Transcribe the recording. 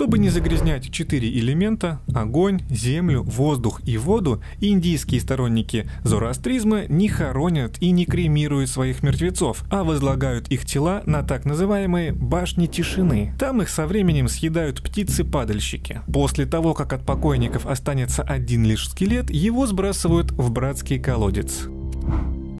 Чтобы не загрязнять 4 элемента – огонь, землю, воздух и воду, индийские сторонники зороастризма не хоронят и не кремируют своих мертвецов, а возлагают их тела на так называемые башни тишины. Там их со временем съедают птицы-падальщики. После того, как от покойников останется один лишь скелет, его сбрасывают в братский колодец.